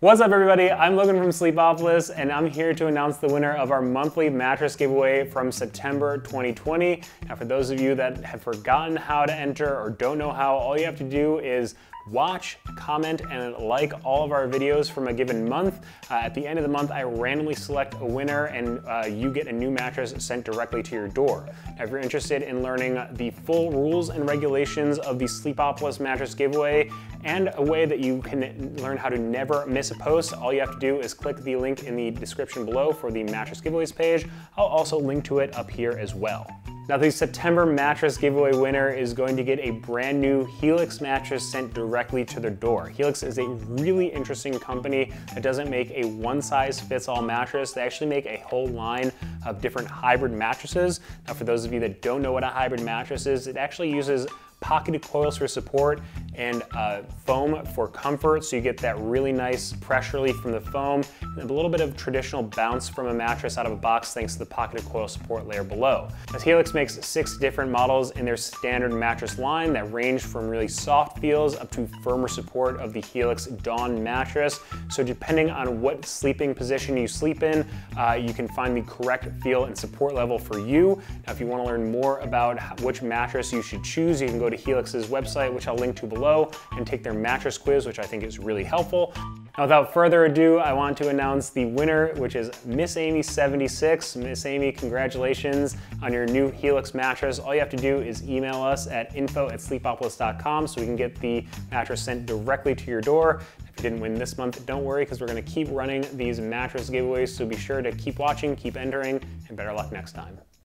What's up everybody, I'm Logan from Sleepopolis and I'm here to announce the winner of our monthly mattress giveaway from September 2020. Now for those of you that have forgotten how to enter or don't know how, all you have to do is watch, comment, and like all of our videos from a given month. At the end of the month, I randomly select a winner and you get a new mattress sent directly to your door. Now, if you're interested in learning the full rules and regulations of the Sleepopolis mattress giveaway and a way that you can learn how to never miss a post, all you have to do is click the link in the description below for the mattress giveaways page. I'll also link to it up here as well. Now the September mattress giveaway winner is going to get a brand new Helix mattress sent directly to their door. Helix is a really interesting company that doesn't make a one-size-fits-all mattress. They actually make a whole line of different hybrid mattresses. Now for those of you that don't know what a hybrid mattress is, it actually uses pocketed coils for support and foam for comfort, so you get that really nice pressure relief from the foam and a little bit of traditional bounce from a mattress out of a box thanks to the pocketed coil support layer below. As Helix makes 6 different models in their standard mattress line that range from really soft feels up to firmer support of the Helix Dawn mattress. So depending on what sleeping position you sleep in, you can find the correct feel and support level for you. Now if you want to learn more about which mattress you should choose, you can go to Helix's website, which I'll link to below, and take their mattress quiz, which I think is really helpful. Now, without further ado, I want to announce the winner, which is Miss Amy76. Miss Amy, congratulations on your new Helix mattress. All you have to do is email us at info@sleepopolis.com so we can get the mattress sent directly to your door. If you didn't win this month, don't worry, because we're going to keep running these mattress giveaways, so be sure to keep watching, keep entering, and better luck next time.